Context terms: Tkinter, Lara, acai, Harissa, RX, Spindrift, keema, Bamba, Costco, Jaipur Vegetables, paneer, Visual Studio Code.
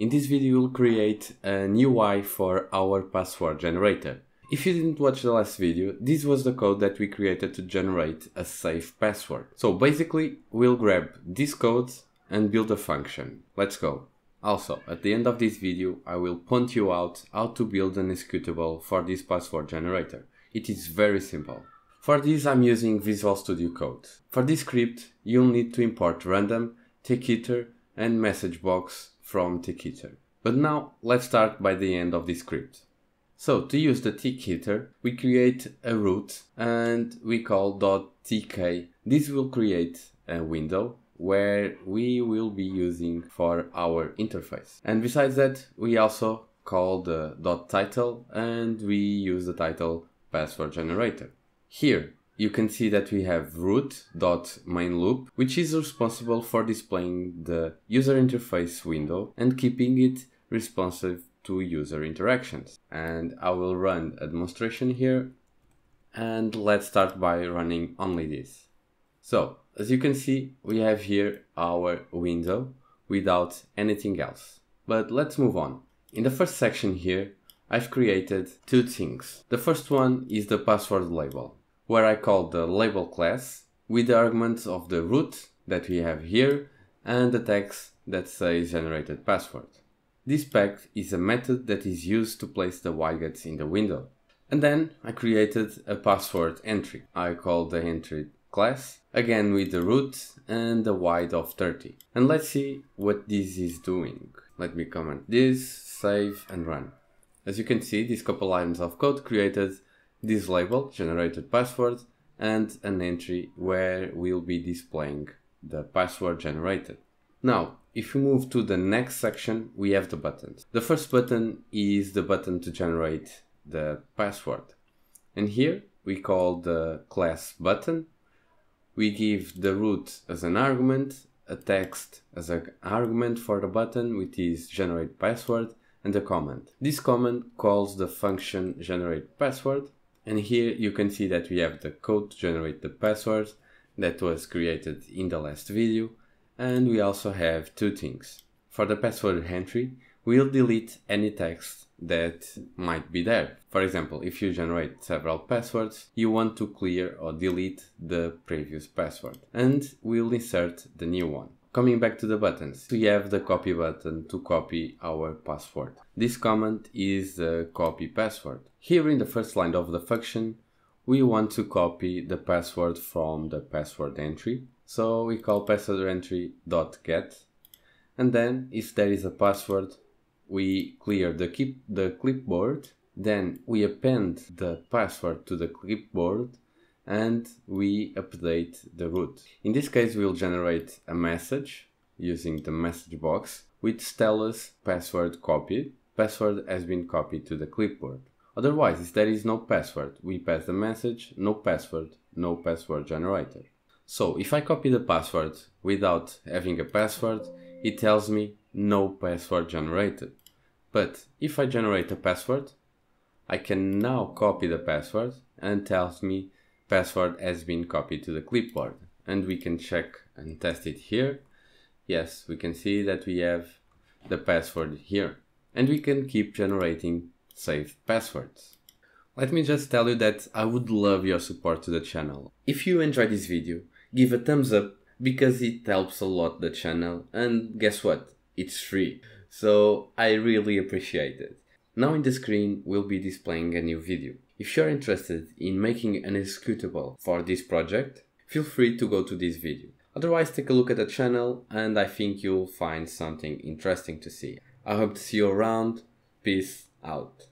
In this video, we'll create an UI for our password generator. If you didn't watch the last video, this was the code that we created to generate a safe password. So basically, we'll grab this code and build a function. Let's go. Also, at the end of this video, I will point you out how to build an executable for this password generator. It is very simple. For this, I'm using Visual Studio Code. For this script, you'll need to import random, Tkinter, and message box from Tkinter. But now, let's start by the end of this script. So to use the Tkinter, we create a root and we call .tk. This will create a window where we will be using for our interface. And besides that, we also call the .title and we use the title password generator. Here you can see that we have root.mainLoop, which is responsible for displaying the user interface window and keeping it responsive to user interactions. And I will run a demonstration here, and let's start by running only this. So as you can see, we have here our window without anything else. But let's move on. In the first section here, I've created two things. The first one is the password label, where I call the label class with the arguments of the root that we have here and the text that says generated password. This pack is a method that is used to place the widgets in the window. And then I created a password entry. I call the entry class, again with the root and the wide of 30. And let's see what this is doing. Let me comment this, save and run. As you can see, these couple lines of code created this label, generated password, and an entry where we'll be displaying the password generated. Now, if we move to the next section, we have the buttons. The first button is the button to generate the password. And here we call the class button. We give the root as an argument, a text as an argument for the button, which is generate password, and a comment. This comment calls the function generate password. And here you can see that we have the code to generate the password that was created in the last video. And we also have two things. For the password entry, we'll delete any text that might be there. For example, if you generate several passwords, you want to clear or delete the previous password, and we'll insert the new one. Coming back to the buttons, we have the copy button to copy our password. This command is the copy password. Here in the first line of the function, we want to copy the password from the password entry. So we call password entry.get, and then if there is a password, we clear the clipboard, then we append the password to the clipboard and we update the root. In this case, we'll generate a message using the message box, which tells us password copied. Password has been copied to the clipboard. Otherwise, if there is no password, we pass the message, no password, no password generated. So if I copy the password without having a password, it tells me no password generated. But if I generate a password, I can now copy the password and tells me password has been copied to the clipboard. And we can check and test it here. Yes, we can see that we have the password here. And we can keep generating safe passwords. Let me just tell you that I would love your support to the channel. If you enjoyed this video, give a thumbs up because it helps a lot the channel, and guess what? It's free, so I really appreciate it. Now in the screen we'll be displaying a new video. If you're interested in making an executable for this project, feel free to go to this video. Otherwise, take a look at the channel and I think you'll find something interesting to see. I hope to see you around. Peace out.